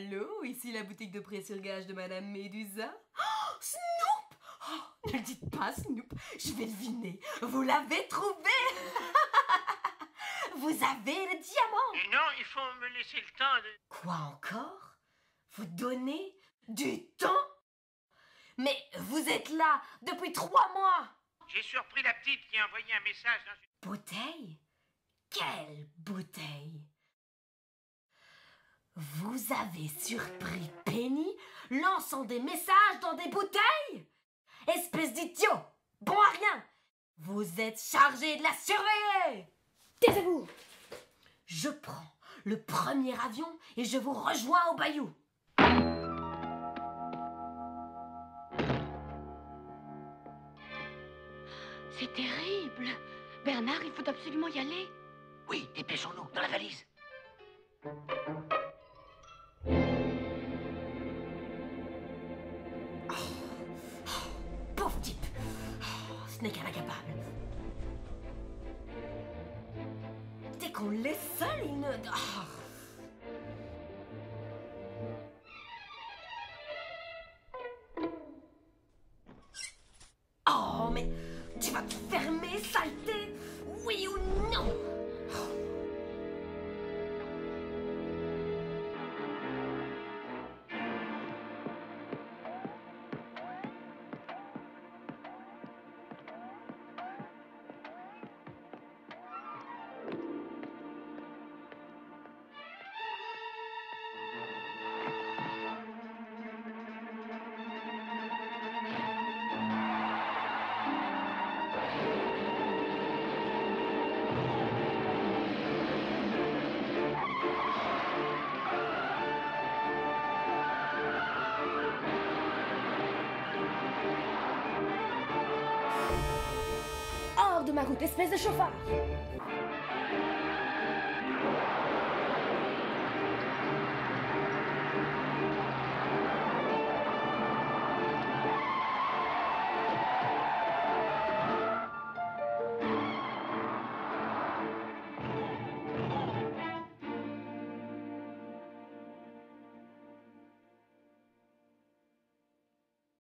Allô, ici la boutique de pré-surgage de Madame Médusa. Oh, Snoop! Oh, ne le dites pas, Snoop, je vais deviner. Vous l'avez trouvé! Vous avez le diamant! Non, il faut me laisser le temps de... Quoi encore? Vous donnez du temps? Mais vous êtes là depuis 3 mois! J'ai surpris la petite qui a envoyé un message dans une... Bouteille? Quelle bouteille? Vous avez surpris Penny lançant des messages dans des bouteilles? Espèce d'idiot! Bon à rien! Vous êtes chargé de la surveiller! Taisez-vous! Je prends le premier avion et je vous rejoins au Bayou. C'est terrible! Bernard, il faut absolument y aller. Oui, dépêchons-nous, dans la valise. Oh, oh, pauvre type! Oh, ce n'est qu'un incapable. Dès qu'on le laisse seul, il ne... Oh. Oh, mais tu vas te fermer, saleté, oui ou non? De ma route, espèce de chauffard!